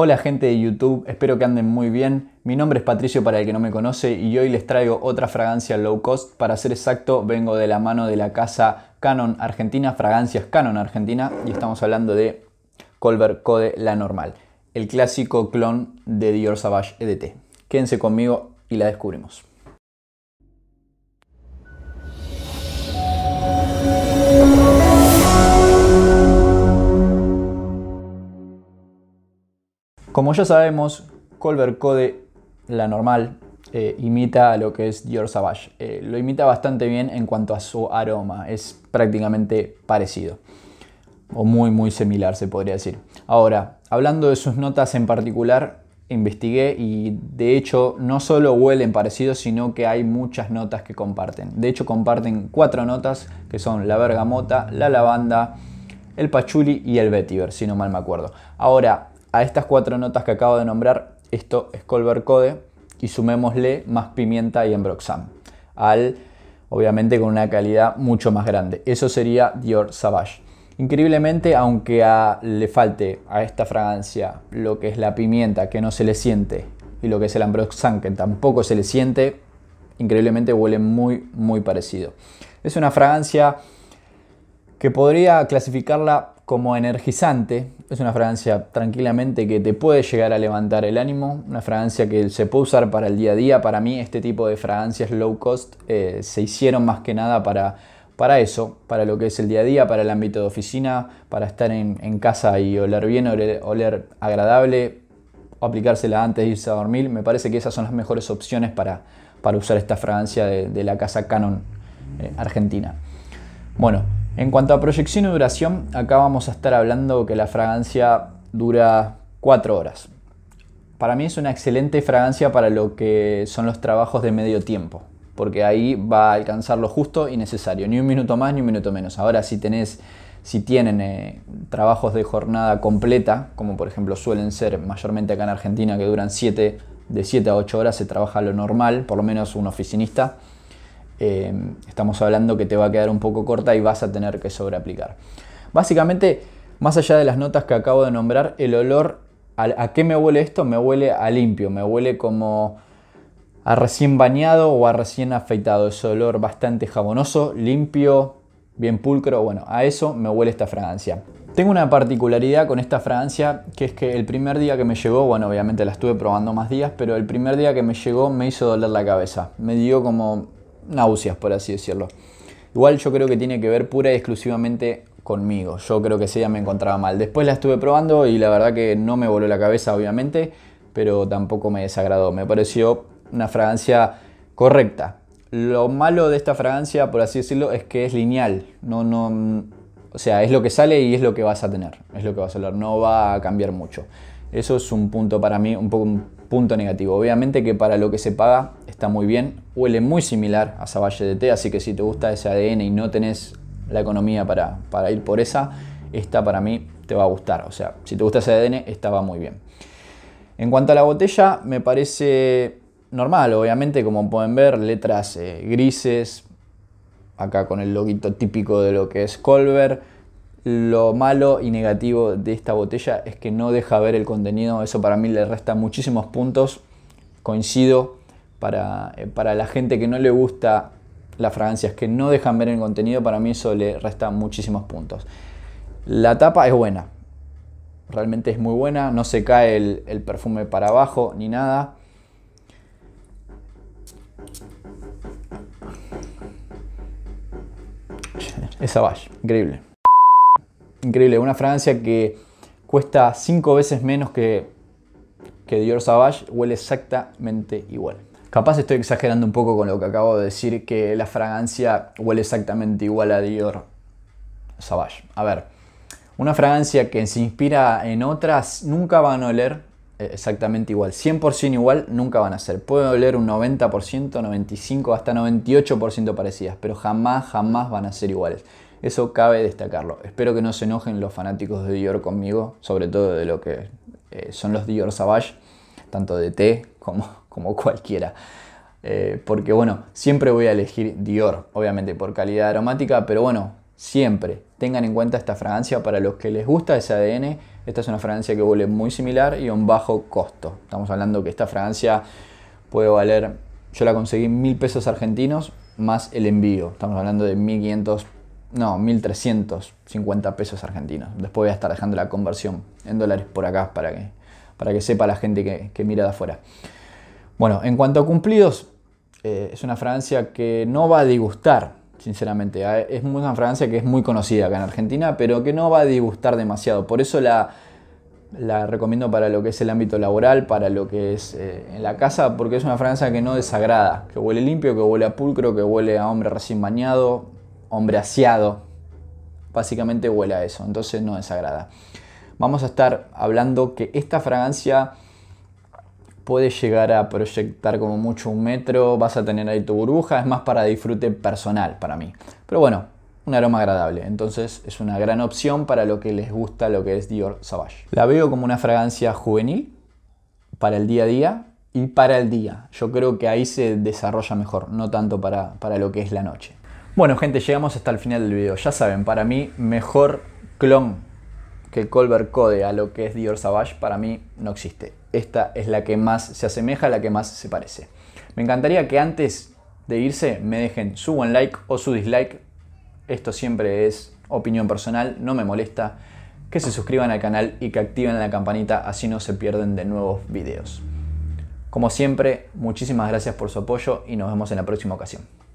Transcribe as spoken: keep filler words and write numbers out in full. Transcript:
Hola gente de YouTube, espero que anden muy bien. Mi nombre es Patricio para el que no me conoce y hoy les traigo otra fragancia low cost. Para ser exacto, vengo de la mano de la casa Canon Argentina, fragancias Canon Argentina, y estamos hablando de Colbert Code La Normal, el clásico clon de Dior Sauvage E D T. Quédense conmigo y la descubrimos. Como ya sabemos, Colbert Code, la normal, eh, imita a lo que es Dior Sauvage. Eh, lo imita bastante bien en cuanto a su aroma. Es prácticamente parecido. O muy, muy similar, se podría decir. Ahora, hablando de sus notas en particular, investigué y de hecho no solo huelen parecidos, sino que hay muchas notas que comparten. De hecho, comparten cuatro notas, que son la bergamota, la lavanda, el pachuli y el vetiver, si no mal me acuerdo. Ahora, a estas cuatro notas que acabo de nombrar, esto es Colbert Code, y sumémosle más pimienta y ambroxan, al, obviamente con una calidad mucho más grande. Eso sería Dior Sauvage. Increíblemente, aunque a, le falte a esta fragancia lo que es la pimienta, que no se le siente, y lo que es el ambroxan, que tampoco se le siente, increíblemente huele muy, muy parecido. Es una fragancia que podría clasificarla como energizante. Es una fragancia tranquilamente que te puede llegar a levantar el ánimo, una fragancia que se puede usar para el día a día. Para mí este tipo de fragancias low cost eh, se hicieron más que nada para, para eso, para lo que es el día a día, para el ámbito de oficina, para estar en, en casa y oler bien, oler, oler agradable, o aplicársela antes de irse a dormir. Me parece que esas son las mejores opciones para, para usar esta fragancia de, de la casa Canon eh, Argentina. Bueno. En cuanto a proyección y duración, acá vamos a estar hablando que la fragancia dura cuatro horas. Para mí es una excelente fragancia para lo que son los trabajos de medio tiempo, porque ahí va a alcanzar lo justo y necesario, ni un minuto más ni un minuto menos. Ahora, si tenés, si tienen eh, trabajos de jornada completa, como por ejemplo suelen ser mayormente acá en Argentina, que duran siete, de siete a ocho horas, se trabaja lo normal, por lo menos un oficinista, Eh, estamos hablando que te va a quedar un poco corta y vas a tener que sobreaplicar. Básicamente, más allá de las notas que acabo de nombrar, el olor, a, ¿a qué me huele esto? Me huele a limpio, me huele como a recién bañado o a recién afeitado. Es olor bastante jabonoso, limpio, bien pulcro. Bueno, a eso me huele esta fragancia. Tengo una particularidad con esta fragancia, que es que el primer día que me llegó, bueno, obviamente la estuve probando más días, pero el primer día que me llegó me hizo doler la cabeza. Me dio como náuseas, por así decirlo. Igual yo creo que tiene que ver pura y exclusivamente conmigo. Yo creo que ese día me encontraba mal. Después la estuve probando y la verdad que no me voló la cabeza, obviamente, pero tampoco me desagradó. Me pareció una fragancia correcta. Lo malo de esta fragancia, por así decirlo, es que es lineal. No, no, o sea, es lo que sale y es lo que vas a tener. Es lo que vas a oler. No va a cambiar mucho. Eso es un punto para mí, un poco un punto negativo. Obviamente que para lo que se paga está muy bien. Huele muy similar a Sauvage E D T, así que si te gusta ese A D N y no tenés la economía para, para ir por esa, esta para mí te va a gustar. O sea, si te gusta ese A D N, esta va muy bien. En cuanto a la botella, me parece normal. Obviamente, como pueden ver, letras eh, grises. Acá con el loguito típico de lo que es Colbert. Lo malo y negativo de esta botella es que no deja ver el contenido. Eso para mí le resta muchísimos puntos. Coincido. Para, para la gente que no le gusta las fragancias que no dejan ver el contenido, para mí eso le resta muchísimos puntos. La tapa es buena. Realmente es muy buena. No se cae el, el perfume para abajo ni nada. Es Sauvage. Increíble. Increíble. Una fragancia que cuesta cinco veces menos que, que Dior Sauvage. Huele exactamente igual. Capaz estoy exagerando un poco con lo que acabo de decir, que la fragancia huele exactamente igual a Dior Sauvage. A ver, una fragancia que se inspira en otras nunca van a oler exactamente igual. cien por ciento igual nunca van a ser. Pueden oler un noventa por ciento, noventa y cinco por ciento, hasta noventa y ocho por ciento parecidas, pero jamás, jamás van a ser iguales. Eso cabe destacarlo. Espero que no se enojen los fanáticos de Dior conmigo, sobre todo de lo que eh, son los Dior Sauvage, tanto de té como... como cualquiera, eh, porque bueno, siempre voy a elegir Dior, obviamente por calidad aromática, pero bueno, siempre tengan en cuenta esta fragancia para los que les gusta ese A D N. Esta es una fragancia que huele muy similar y a un bajo costo. Estamos hablando que esta fragancia puede valer, yo la conseguí mil pesos argentinos más el envío. Estamos hablando de mil quinientos, no, mil trescientos cincuenta pesos argentinos. Después voy a estar dejando la conversión en dólares por acá para que, para que sepa la gente que, que mira de afuera. Bueno, en cuanto a cumplidos, eh, es una fragancia que no va a disgustar, sinceramente. Es una fragancia que es muy conocida acá en Argentina, pero que no va a disgustar demasiado. Por eso la, la recomiendo para lo que es el ámbito laboral, para lo que es eh, en la casa, porque es una fragancia que no desagrada, que huele limpio, que huele a pulcro, que huele a hombre recién bañado, hombre aseado. Básicamente huele a eso, entonces no desagrada. Vamos a estar hablando que esta fragancia puede llegar a proyectar como mucho un metro, vas a tener ahí tu burbuja, es más para disfrute personal para mí. Pero bueno, un aroma agradable, entonces es una gran opción para lo que les gusta lo que es Dior Sauvage. La veo como una fragancia juvenil, para el día a día y para el día. Yo creo que ahí se desarrolla mejor, no tanto para, para lo que es la noche. Bueno gente, llegamos hasta el final del video. Ya saben, para mí mejor clon que Colbert Code a lo que es Dior Sauvage, para mí no existe. Esta es la que más se asemeja, la que más se parece. Me encantaría que antes de irse me dejen su buen like o su dislike. Esto siempre es opinión personal, no me molesta. Que se suscriban al canal y que activen la campanita, así no se pierden de nuevos videos. Como siempre, muchísimas gracias por su apoyo y nos vemos en la próxima ocasión.